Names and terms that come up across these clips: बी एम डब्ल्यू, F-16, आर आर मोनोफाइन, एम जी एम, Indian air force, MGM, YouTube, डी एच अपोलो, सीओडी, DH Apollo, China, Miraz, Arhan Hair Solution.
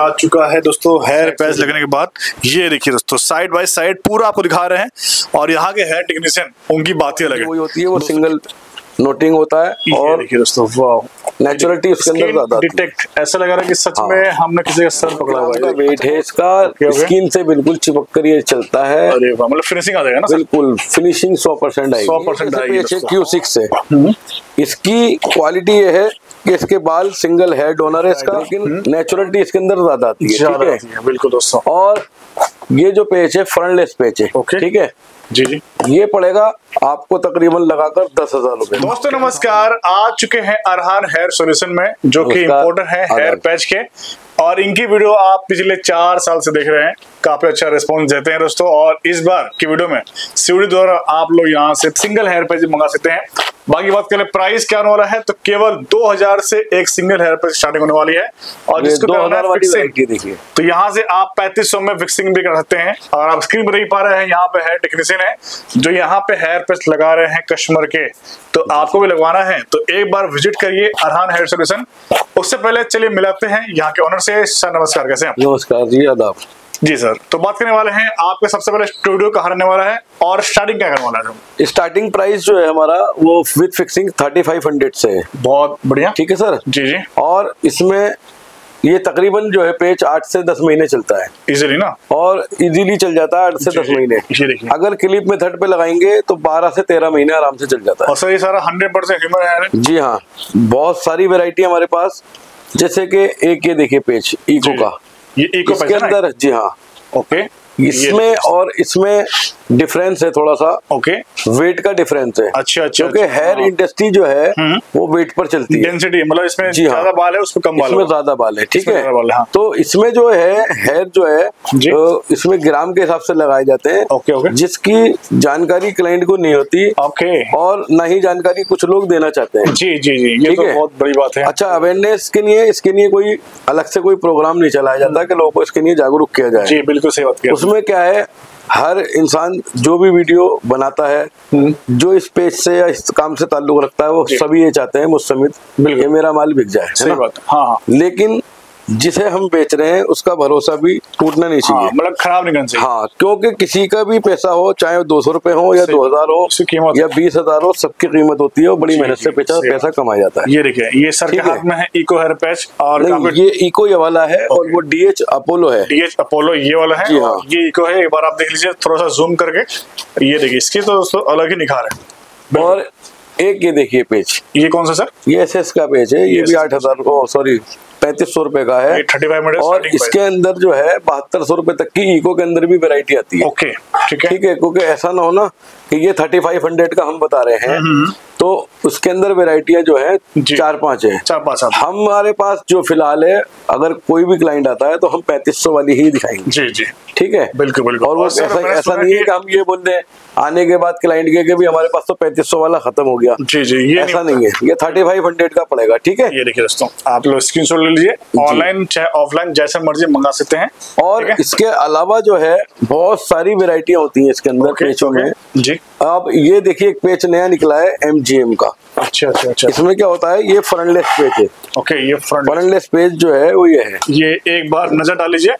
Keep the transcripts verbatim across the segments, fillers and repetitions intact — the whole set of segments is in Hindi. आ चुका है दोस्तों हेयर पैच लगने के बाद। ये देखिए दोस्तों साइड बाय साइड पूरा आपको दिखा रहे हैं और यहाँ के हेयर टेक्नीशियन उनकी बातें अलग होती है, वो सिंगल नोटिंग होता है और दोस्तों नेचुरलिटी उसके अंदर ज्यादा डिटेक्ट ऐसा लग रहा है कि सच हाँ। में हमने किसी का सर पकड़ा हुआ है, वेट है इसका, स्किन से बिल्कुल चिपक कर ये चलता है। अरे वाह, मतलब फिनिशिंग आ जाएगा ना, बिल्कुल फिनिशिंग सौ परसेंट आएगी, सौ परसेंट आएगी। क्यू सिक्स है इसकी क्वालिटी, ये है कि इसके बाल सिंगल हेड ओनर है इसका, लेकिन नेचुरलिटी इसके अंदर ज्यादा आती है, ठीक है बिल्कुल दोस्तों। और ये जो पेच है फ्रंटलेस पेच है, ठीक है जी जी, ये पड़ेगा आपको तकरीबन लगाकर दस हजार रूपए। दोस्तों नमस्कार, आ चुके हैं अरहान हेयर सॉल्यूशन में, जो कि इम्पोर्टर है हेयर पैच के, और इनकी वीडियो आप पिछले चार साल से देख रहे हैं, काफी अच्छा रिस्पांस देते हैं दोस्तों। और इस बार की वीडियो में सीढ़ी द्वारा आप लोग यहाँ से सिंगल हेयर पैच मंगा सकते हैं। बाकी बात करें प्राइस क्या होने वाला है, तो केवल दो हजार से एक सिंगल हेयर पैच स्टार्टिंग होने वाली है। और जिसको देखिए तो यहाँ से आप पैंतीस सौ में फिक्सिंग भी कर सकते हैं। और आप स्क्रीन पर देख पा रहे हैं, यहाँ पे हेयर टेक्नीशियन है जो यहाँ पे हेयर पैच लगा रहे हैं कस्टमर के। तो आपको भी लगवाना है तो एक बार विजिट करिए अरहान हेयर सॉल्यूशन। उससे पहले चलिए मिलाते हैं यहाँ के ऑनर से। सर नमस्कार, कैसे हैं? नमस्कार जी, आदाब जी सर। तो बात करने वाले हैं आपके सबसे पहले स्टूडियो कहाँ रहने वाला है और स्टार्टिंग क्या करने वाला है? स्टार्टिंग प्राइस जो है हमारा वो with fixing thirty five hundred से है। बहुत बढ़िया, ठीक है सर जी जी। और इसमें ये तकरीबन जो है पेच आठ से दस महीने चलता है इजीली ना, और इजीली चल जाता है आठ से दस महीने। अगर क्लिप मेथड पे लगाएंगे तो बारह से तेरह महीने आराम से चल जाता है। और सर ये सारा हंड्रेड परसेंट ह्यूमन हेयर है? जी हाँ, बहुत सारी वेरायटी हमारे पास, जैसे कि एक ये देखिए पेच इको का, ये इको इसके अंदर जी हाँ ओके, इसमें और इसमें डिफरेंस है थोड़ा सा, ओके वेट का डिफरेंस है। अच्छा अच्छा, क्योंकि हेयर इंडस्ट्री जो है वो वेट पर चलती है, डेंसिटी मतलब इसमें जी हाँ बाल है, उसमें कम बाल, इसमें ज्यादा बाल है, ठीक है हाँ। तो इसमें जो है हेयर जो है तो इसमें ग्राम के हिसाब से लगाए जाते हैं, ओके ओके, जिसकी जानकारी क्लाइंट को नहीं होती, ओके, और न ही जानकारी कुछ लोग देना चाहते हैं। जी जी जी, ये तो बहुत बड़ी बात है। अच्छा, अवेयरनेस के लिए इसके लिए कोई अलग से कोई प्रोग्राम नहीं चलाया जाता कि लोगों को इसके लिए जागरूक किया जाए। जी बिल्कुल सही बात। उसमें क्या है, हर इंसान जो भी वीडियो बनाता है, जो इस पेज से या इस काम से ताल्लुक रखता है, वो सभी ये चाहते हैं मुझसमित कि मेरा माल बिक जाए, सही बात है हाँ। लेकिन जिसे हम बेच रहे हैं उसका भरोसा भी टूटना नहीं चाहिए, हाँ, मतलब खराब नहीं करना चाहिए हाँ, क्योंकि किसी का भी पैसा हो, चाहे वो दो सौ रुपए हो या दो हजार हो या बीस हजार हो, सबकी कीमत होती है और बड़ी मेहनत से पैसा पैसा कमाया जाता है। ये देखिए ये सर के हाथ में है इको हेयर पैच, और ये इको ये वाला है और वो डी एच अपोलो है, डी एच अपोलो ये वाला है, ये इको है। एक बार आप देख लीजिए थोड़ा सा जूम करके, ये देखिए इसकी तो दोस्तों अलग ही निखार है। और एक ये देखिए पेज, ये कौन सा सर? ये एस एस का पेज है, ये भी आठ हजार सॉरी पैंतीस सौ रूपये का है, थर्टी फाइव। और इसके अंदर जो है बहत्तर सौ रूपये तक की इको के अंदर भी वैरायटी आती है, ओके ठीक है ठीक है। क्योंकि ऐसा ना हो ना कि ये थर्टी फाइव हंड्रेड का हम बता रहे हैं, तो उसके अंदर वेराइटियाँ जो है चार पाँच है, चार पाँच हमारे पास जो फिलहाल है। अगर कोई भी क्लाइंट आता है तो हम पैंतीस सौ वाली ही दिखाएंगे, जी जी ठीक है बिल्कुल बिल्कुल। और वो ऐसा ऐसा नहीं है कि हम ये बोल दें आने के बाद क्लाइंट के भी हमारे पास तो पैंतीस सौ वाला खत्म हो गया, जी जी ये ऐसा नहीं है, ये थर्टी फाइव हंड्रेड का पड़ेगा, ठीक है। ये देखिए दोस्तों आप लोग स्क्रीनशॉट ले लीजिए, ऑनलाइन चाहे ऑफलाइन जैसा मर्जी मंगा सकते हैं। और इसके अलावा जो है बहुत सारी वेरायटियाँ होती है इसके अंदर पेचों में जी। अब ये देखिए एक पेच नया निकला है एम जी एम का, अच्छा अच्छा अच्छा। इसमें क्या होता है, ये फ्रंटलेस पेज है, ओके ये फ्रंटलेस पेज जो है वो ये है, ये एक बार नजर डाल लीजिए,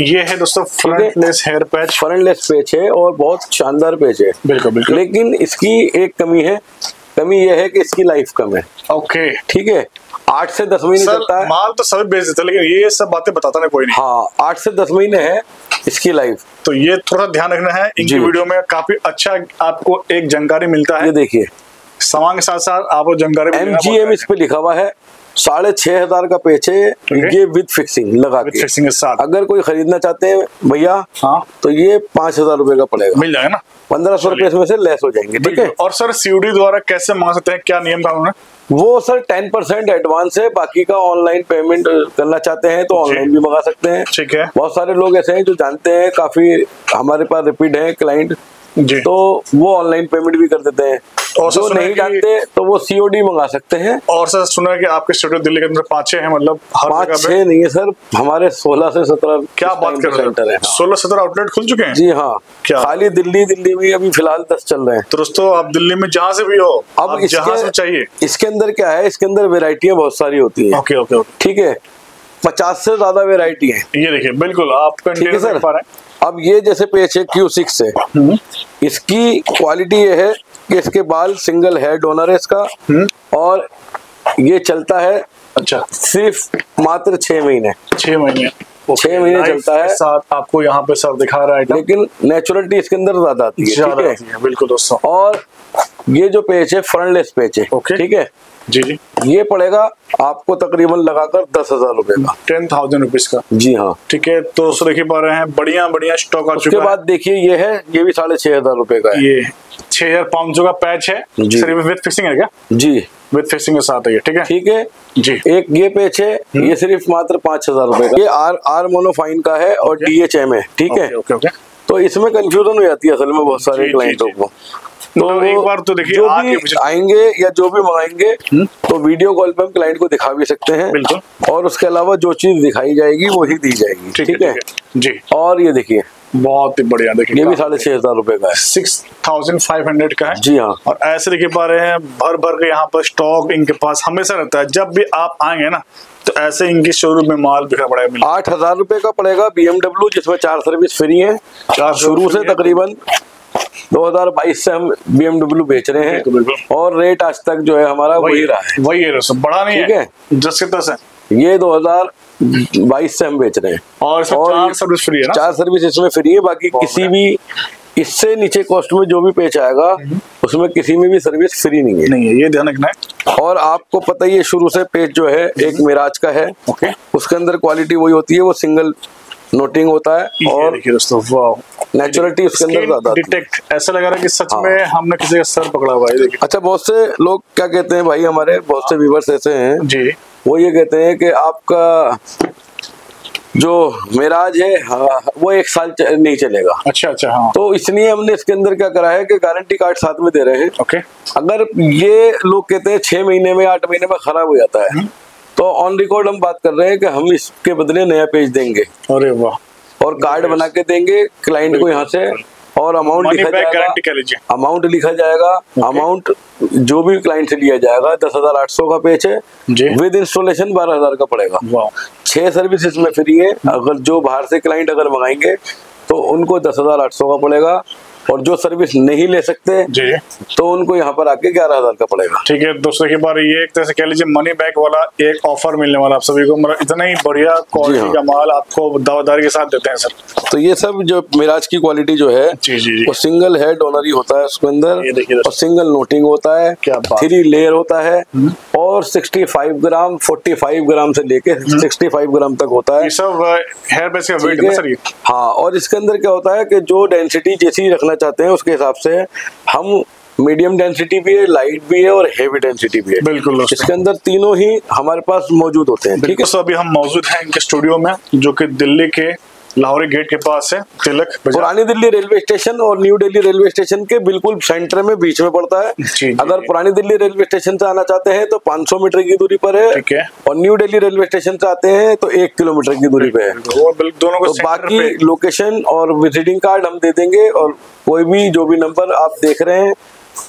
ये है दोस्तों frontless hair patch, frontless page है और बहुत शानदार पेज है बिल्कुल बिल्कुल। लेकिन इसकी एक कमी है, कमी ये है कि इसकी लाइफ कम है, ओके ठीक है। आठ से दस महीने चलता है, माल तो सभी बेच देते हैं, लेकिन ये सब बातें बताता ना कोई नहीं हाँ। आठ से दस महीने है इसकी लाइफ, तो ये थोड़ा ध्यान रखना है। इनकी वीडियो में काफी अच्छा आपको एक जानकारी मिलता है, ये देखिए सामान के साथ साथ आपको जानकारी एम जी एम इस पे लिखा हुआ है, साढ़े छह हजार का पेच है ये विद फिक्सिंग लगा के, फिक्सिंग के साथ। अगर कोई खरीदना चाहते हैं भैया हाँ, तो ये पांच हजार रूपये का पड़ेगा, मिल जाएगा ना, पंद्रह सौ रुपए इसमें से लेस हो जाएंगे, ठीक है। और सर सीढ़ी द्वारा कैसे मांग सकते हैं, क्या नियम कानून है? वो सर टेन परसेंट एडवांस है, बाकी का ऑनलाइन पेमेंट करना चाहते हैं तो ऑनलाइन भी मंगा सकते हैं, ठीक है। बहुत सारे लोग ऐसे हैं जो जानते हैं, काफी हमारे पास रिपीट है क्लाइंट, तो वो ऑनलाइन पेमेंट भी कर देते हैं, और जो नहीं जानते तो वो सीओडी मंगा सकते हैं। और सर सुना कि आपके स्टूडियो दिल्ली के अंदर पाँच छह हैं, मतलब पाँच छह नहीं है सर, हमारे सोलह से सत्रह क्या बात कर रहे हैं, सोलह सत्रह आउटलेट खुल चुके हैं जी हाँ, खाली दिल्ली दिल्ली में अभी फिलहाल दस चल रहे हैं। तो दोस्तों आप दिल्ली में जहाँ से भी हो, अब जहाँ से चाहिए, इसके अंदर क्या है, इसके अंदर वेरायटियाँ बहुत सारी होती है, ठीक है। पचास से ज्यादा वेराइटी है। ये देखिए बिल्कुल आप कंटेनर पर है। अब ये जैसे पेच है क्यू सिक्स है, इसकी क्वालिटी ये है कि इसके बाल सिंगल हेयर डोनर है इसका, और ये चलता है अच्छा सिर्फ मात्र छह महीने छह महीने छह महीने चलता है। साथ आपको यहाँ पे सर दिखा रहा है, लेकिन नेचुरलिटी इसके अंदर ज्यादा आती है, ठीक है बिल्कुल दोस्तों। और ये जो पेच है फ्रंटलेस पेच है, ठीक है जी जी। ये पड़ेगा आपको तकरीबन लगाकर दस हजार रूपए का, टेन थाउजेंड रुपीज का, जी हाँ ठीक है। तो देखिए पा रहे हैं बढ़िया बढ़िया स्टॉक आ चुका है। उसके बाद देखिए ये है, ये भी साढ़े छह हजार रूपये का, ये छह हजार पाँच सौ का पैच है सिर्फ विद फिक्सिंग है क्या? जी विद फिक्सिंग के साथ है, ठीक है ठीक है जी। एक ये पेच है, ये सिर्फ मात्र पाँच हजार रूपये का, ये आर आर मोनोफाइन का है और डी एच एम है, ठीक है। तो इसमें कंफ्यूजन हो जाती है असल में बहुत सारे क्लाइंटों को। तो एक बार तो देखिए जो भी आएंगे या जो भी मंगाएंगे तो वीडियो कॉल पे हम क्लाइंट को दिखा भी सकते हैं, बिल्कुल। और उसके अलावा जो चीज दिखाई जाएगी वो ही दी जाएगी, ठीक है जी। और ये देखिए बहुत ही बढ़िया, देखिए ये भी साढ़े छह हजार रूपये का है, सिक्स थाउजेंड फाइव हंड्रेड का है, जी हाँ। और ऐसे देखे पा रहे हैं भर भर के यहाँ पर स्टॉक इनके पास हमेशा रहता है। जब भी आप आएंगे ना तो ऐसे इनके शोरूम में माल बिखरा पड़ा है। आठ हजार रूपये का पड़ेगा बी एम डब्ल्यू, जिसमें चार सर्विस फ्री है। शुरू से तकरीबन दो हज़ार बाईस से हम बी एम डब्ल्यू बेच रहे हैं और रेट आज तक जो है हमारा वही रहा है, वही है, बड़ा नहीं है, दस के दस है। ये दो हज़ार बाईस से हम बेच रहे हैं और इसमें और चार सर्विस फ्री है ना? चार सर्विस इसमें फ्री है, बाकी किसी भी इससे नीचे कॉस्ट में जो भी पेच आएगा उसमें किसी में भी सर्विस फ्री नहीं है, नहीं है, ये ध्यान रखना है। और आपको पता ही है शुरू से पेच जो है एक मिराज का है, उसके अंदर क्वालिटी वही होती है, वो सिंगल नोटिंग होता है और दोस्तों नेचुरलिटी उसके अंदर ज्यादा डिटेक्ट ऐसा लग रहा है कि सच हाँ। में हमने किसी का सर पकड़ा हुआ है। अच्छा बहुत से लोग क्या कहते हैं भाई, हमारे बहुत से व्यूअर्स ऐसे हैं जी, वो ये कहते हैं कि आपका जो मिराज है हाँ, वो एक साल चल, नहीं चलेगा। अच्छा अच्छा हाँ। तो इसलिए हमने इसके अंदर क्या करा है कि गारंटी कार्ड साथ में दे रहे हैं। ओके अगर ये लोग कहते हैं छह महीने में आठ महीने में खराब हो जाता है तो ऑन रिकॉर्ड हम बात कर रहे हैं कि हम इसके बदले नया पेज देंगे। अरे वाह। और कार्ड बना के देंगे क्लाइंट को यहाँ से, और अमाउंट लिखा जाएगा, अमाउंट लिखा जाएगा, अमाउंट जो भी क्लाइंट से लिया जाएगा। दस हजार आठ सौ का पेज है, विद इंस्टॉलेशन बारह हजार का पड़ेगा, छह सर्विस इसमें फ्री है। अगर जो बाहर से क्लाइंट अगर मंगाएंगे तो उनको दस हजार आठ सौ का पड़ेगा, और जो सर्विस नहीं ले सकते जी तो उनको यहाँ पर आके ग्यारह हजार का पड़ेगा, ठीक है दोस्तों। की बार ये एक तरह से कह लीजिए मनी बैक वाला एक ऑफर मिलने वाला आप सभी को, मतलब इतना ही बढ़िया क्वालिटी हाँ। का माल आपको दावेदारी के साथ देते हैं सर। तो ये सब जो मिराज की क्वालिटी जो है जी जी जी। वो सिंगल हेड ओनर ही होता है उसके अंदर, और सिंगल नोटिंग होता है, थ्री लेयर होता है, और sixty five gram forty five gram से लेके सिक्सटी फाइव ग्राम तक होता है सब हेयर बेस का वेट है सर हाँ। और इसके अंदर क्या होता है कि जो डेंसिटी जैसी रखना चाहते हैं उसके हिसाब से हम मीडियम डेंसिटी भी है, लाइट भी है और हेवी डेंसिटी भी है, बिल्कुल। इसके अंदर तीनों ही हमारे पास मौजूद होते हैं, ठीक है। तो अभी हम मौजूद हैं इनके स्टूडियो में जो कि दिल्ली के लाहौरी गेट के पास है, तिलक पुरानी दिल्ली रेलवे स्टेशन और न्यू दिल्ली रेलवे स्टेशन के बिल्कुल सेंटर में बीच में पड़ता है। जी अगर जी। पुरानी दिल्ली रेलवे स्टेशन से आना चाहते हैं तो पाँच सौ मीटर की दूरी पर है, ठीक है। और न्यू दिल्ली रेलवे स्टेशन से आते हैं तो एक किलोमीटर की दूरी पे है। दोनों को तो बाकी लोकेशन और विजिटिंग कार्ड हम दे देंगे, और कोई भी जो भी नंबर आप देख रहे हैं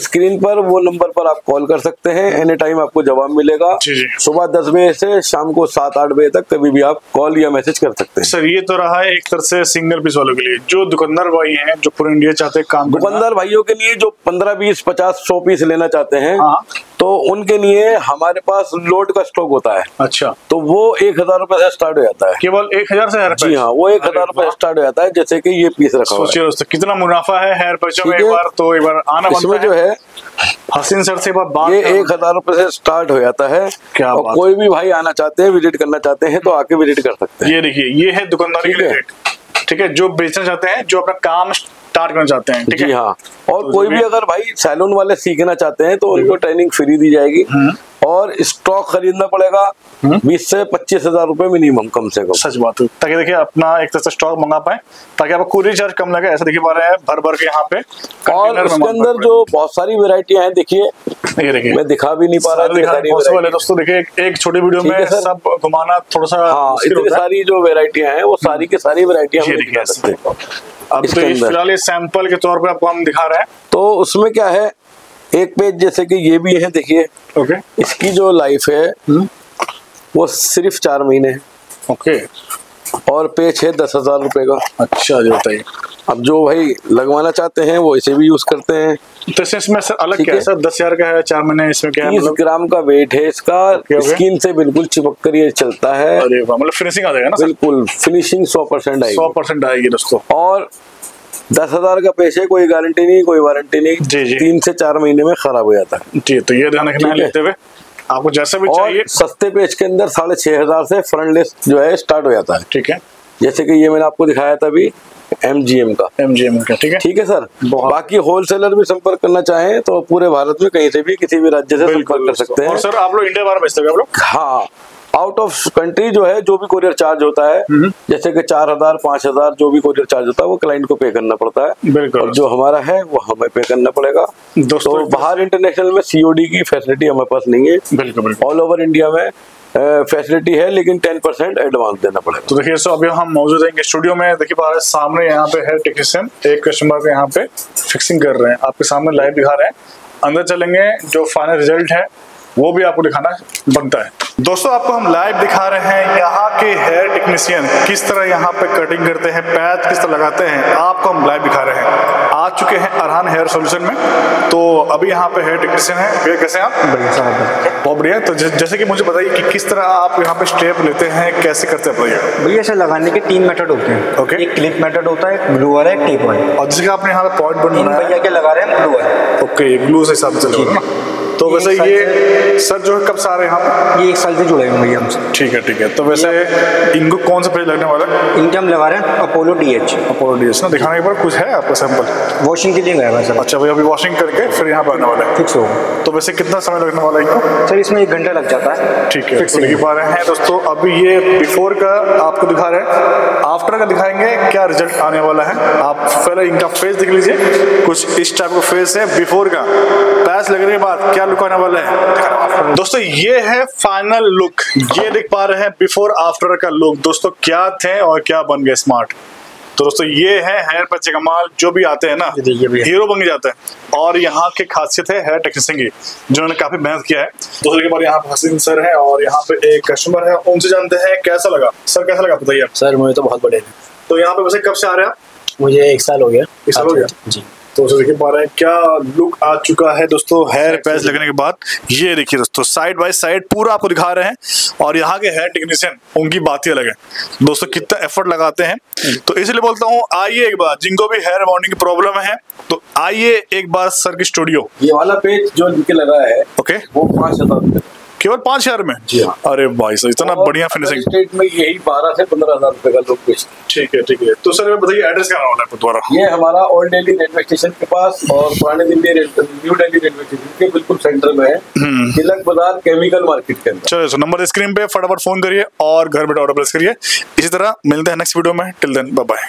स्क्रीन पर वो नंबर पर आप कॉल कर सकते हैं, एनी टाइम आपको जवाब मिलेगा। सुबह दस बजे से शाम को सात आठ बजे तक कभी भी आप कॉल या मैसेज कर सकते हैं। सर ये तो रहा है एक तरह से सिंगल पीस वालों के लिए, जो दुकानदार भाई हैं जो पूरे इंडिया चाहते हैं काम, दुकानदार भाइयों के लिए जो पंद्रह बीस पचास सौ पीस लेना चाहते हैं तो उनके लिए हमारे पास लोड का स्टॉक होता है। अच्छा तो वो एक हजार रूपये से स्टार्ट हो जाता है, केवल एक हजार से हेयर पैच? जी हाँ वो एक हजार रूपये स्टार्ट हो जाता है, जैसे कि ये पीस रखा हुआ है। कितना मुनाफा है हेयर पैचों में, एक बार तो एक बार आना बनता है। जो है हसीन सर से बात, ये एक हजार रूपये से स्टार्ट हो जाता है, और कोई भी भाई आना चाहते हैं विजिट करना चाहते हैं तो आके विजिट कर सकते हैं। ये देखिए ये है दुकानदारी के रेट, ठीक है, जो बेचना चाहते हैं, जो अपना काम स्टार्ट करना चाहते हैं, ठीक है हाँ। और तो कोई भी अगर भाई सैलून वाले सीखना चाहते हैं तो उनको ट्रेनिंग फ्री दी जाएगी, और स्टॉक खरीदना पड़ेगा बीस से पच्चीस हजार रूपए मिनिमम कम से कम। सच बात है, ताकि देखिए अपना एक तरह से स्टॉक मंगा पाए ताकि आपको कुरियर चार्ज कम लगे, ऐसा देखिए पा रहे हैं भर भर के यहाँ पे। और उसके अंदर जो बहुत सारी वेरायटियां हैं, देखिए ये देखिए मैं दिखा भी नहीं पा रहा दोस्तों, देखिए एक छोटी वीडियो में सब घुमाना थोड़ा सा, इतनी सारी जो वेरायटियां हैं वो सारी की सारी वेरायटियां अब तो फिलहाल ये सैंपल के तौर पे आपको हम दिखा रहे हैं। तो उसमें क्या है एक पेज जैसे कि ये भी है, देखिए ओके इसकी जो लाइफ है वो सिर्फ चार महीने है। ओके, और पेच है दस हज़ार रुपये का। अच्छा जी बताइए, अब जो भाई लगवाना चाहते हैं वो इसे भी यूज़ करते हैं। तो इसमें सर अलग क्या है सर, दस हज़ार का है, चार महीने इसमें क्या है, तीस ग्राम का वेट है इसका, स्किन से बिल्कुल चिपक कर ये चलता है। अरे वाह, मतलब फिनिशिंग आ जाएगा ना, बिल्कुल फिनिशिंग सौ परसेंट आएगी, सौ परसेंट आएगी दोस्तों। और दस हजार का पेश है, कोई गारंटी नहीं, कोई वारंटी नहीं जी जी। तीन से चार महीने में खराब हो जाता है जी। तो ये ध्यान रखना लेते हुए आपको जैसा भी चाहिए। सस्ते पेच के अंदर साढ़े छह हजार से फ्रंटलेस जो है स्टार्ट हो जाता है, ठीक है। जैसे कि ये मैंने आपको दिखाया था अभी एमजीएम का, एमजीएम का, ठीक है ठीक है सर। बाकी होलसेलर भी संपर्क करना चाहें तो पूरे भारत में कहीं से भी किसी भी राज्य से संपर्क कर सकते हैं। और सर आप लोग इंडिया बाहर भेजते हो आप लोग? हाँ, आउट ऑफ कंट्री जो है, जो भी कोरियर चार्ज होता है, जैसे कि चार हजार पाँच हजार जो भी कोरियर चार्ज होता है वो क्लाइंट को पे करना पड़ता है, बिल्कुल। और जो हमारा है वो हमें पे करना पड़ेगा दोस्तों। तो बाहर इंटरनेशनल में सीओडी की फैसिलिटी हमारे पास नहीं है, बिल्कुल। ऑल ओवर इंडिया में फैसिलिटी है, लेकिन टेन परसेंट एडवांस देना पड़ेगा। तो देखिए सो अभी हम मौजूद हैं स्टूडियो में, देखिए सामने यहाँ पे है टेक्नीशियन, एक कस्टमर को यहाँ पे फिक्सिंग कर रहे हैं, आपके सामने लाइव दिखा रहे हैं। अंदर चलेंगे, जो फाइनल रिजल्ट है वो भी आपको दिखाना बनता है। दोस्तों आपको हम लाइव दिखा रहे हैं यहाँ के हेयर टेक्नीशियन किस तरह यहाँ पे कटिंग करते हैं, पैच किस तरह लगाते हैं, आपको हम लाइव दिखा रहे हैं। आ चुके हैं अरहान हेयर सॉल्यूशन में, तो अभी यहाँ पे हेयर टेक्नीशियन है। भैया कैसे हैं आप? बढ़िया साहब, बहुत बढ़िया। तो जैसे कि मुझे बताइए कि किस तरह आप यहाँ पे स्टेप लेते हैं, कैसे करते हैं? भैया भैया सर लगाने के तीन मेथड होते हैं, ओके। एक क्लिप मेथड होता है, ग्लू वाला, एक टेप वाला। और जैसे आपने यहाँ पे पॉइंट बनाया, भैया क्या लगा रहे हैं? ग्लू वाला, ओके, ग्लू से हिसाब से लगा। तो वैसे ये सर जो है कब सारे यहाँ पर? ये एक साल से जुड़े हुए भैया हमसे, ठीक है ठीक है। तो वैसे इनको कौन सा पेज लगने वाला है? इनके हम लगा रहे हैं अपोलो डीएच, अपोलो डीएच ना। दिखाने के बाद कुछ है आपका सैंपल वॉशिंग के लिए गया हुआ सर? अच्छा भैया, अभी वॉशिंग करके फिर यहाँ पर आने वाला है, फिक्स होगा। तो वैसे कितना समय लगने वाला है इनको? सर इसमें एक घंटा लग जाता है, ठीक है। फिक्स दिखा रहे हैं दोस्तों, अभी ये बिफोर का आपको दिखा रहे हैं, आफ्टर का दिखाएंगे क्या रिजल्ट आने वाला है। आप पहले इनका फेस देख लीजिए, कुछ इस टाइप का फेस है बिफोर का, पैच लगने के बाद क्या लुक आने वाला है। दोस्तों ये है फाइनल लुक, ये देख पा रहे हैं बिफोर आफ्टर का लुक दोस्तों, क्या थे और क्या बन गए स्मार्ट। तो दोस्तों ये है हेयर पैच का माल, जो भी आते हैं ना हीरो बन जाते हैं। और यहाँ की खासियत है हेयर टेक्नीशियन की, जिन्होंने काफी मेहनत किया है। दोस्तों के बाद यहाँ पे हसीन सर है और यहाँ पे एक कस्टमर है, उनसे जानते हैं कैसा लगा। सर कैसा लगा बताइए? सर मुझे तो बहुत बढ़िया। तो यहाँ पे वैसे कब से आ रहे हैं? मुझे एक साल हो गया, एक साल हो गया जी। तो देखिए पा रहे हैं क्या लुक आ चुका है दोस्तों हेयर पैच लगने के बाद। ये देखिए दोस्तों साइड बाय साइड पूरा आपको दिखा रहे हैं। और यहाँ के हेयर टेक्नीशियन, उनकी बात ही अलग है दोस्तों, कितना एफर्ट लगाते हैं। तो इसलिए बोलता हूँ आइए एक बार, जिनको भी हेयर बॉन्डिंग की प्रॉब्लम है तो आइए एक बार सर की स्टूडियो। ये वाला पेज जो इनके लगा है, ओके, वो पाँच हजार केवल पाँच हजार में जी। अरे भाई सर इतना बढ़िया फिनिशिंग, स्टेट में यही बारह से पंद्रह हजार रुपए का लोग बेचते हैं, ठीक है ठीक है। तो सर बताइए एड्रेस क्या होना है दोबारा? ये हमारा ओल्ड दिल्ली रेलवे स्टेशन के पास और पुराने Delhi new Delhi railway station के बिल्कुल सेंटर में है, तिलक बाजार केमिकल मार्केट के अंदर। चलिए सर नंबर स्क्रीन पे, फटाफट फोन करिए और घर बैठे ऑर्डर प्लेस करिए। इसी तरह मिलते हैं नेक्स्ट वीडियो में, टिल देन बाय बाय।